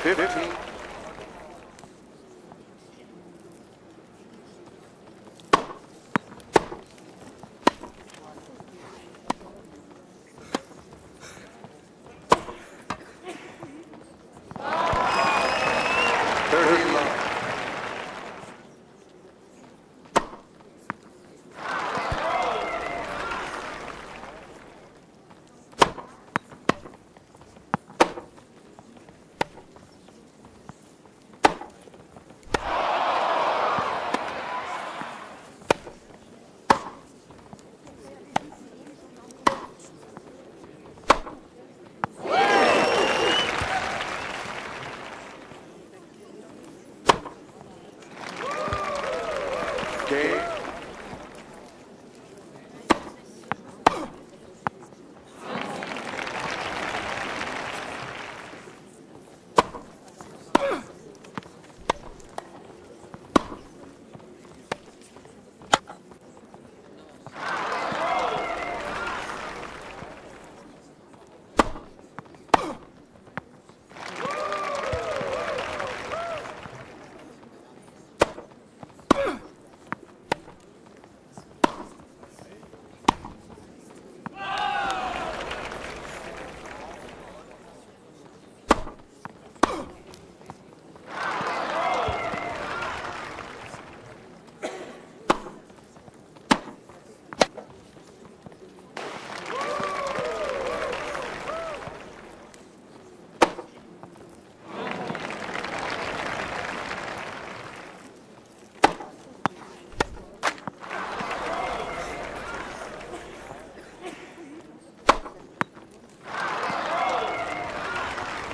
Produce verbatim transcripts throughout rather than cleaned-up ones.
fifteen.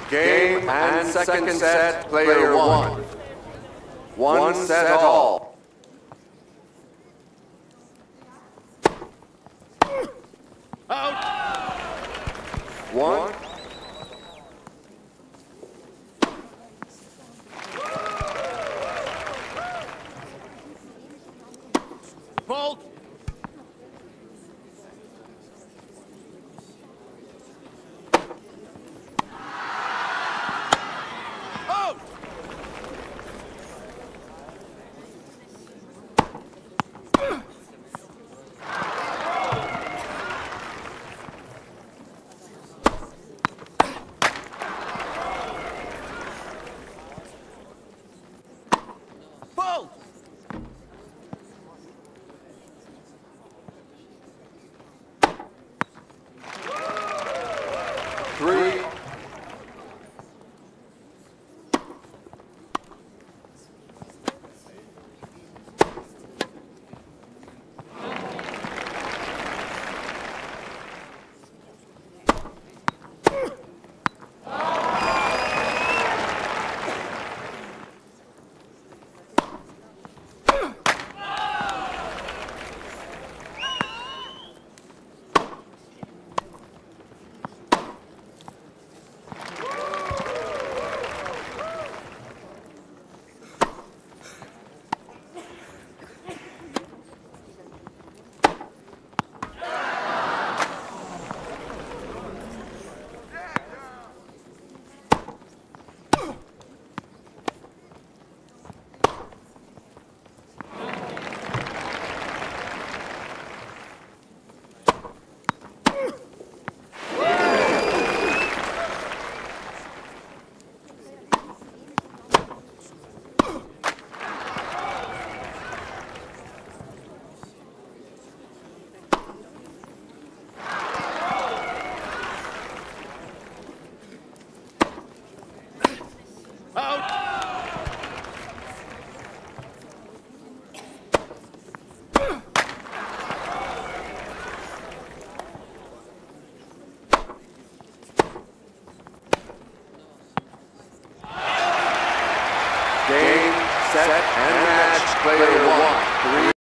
Game and second set, player one. One set all.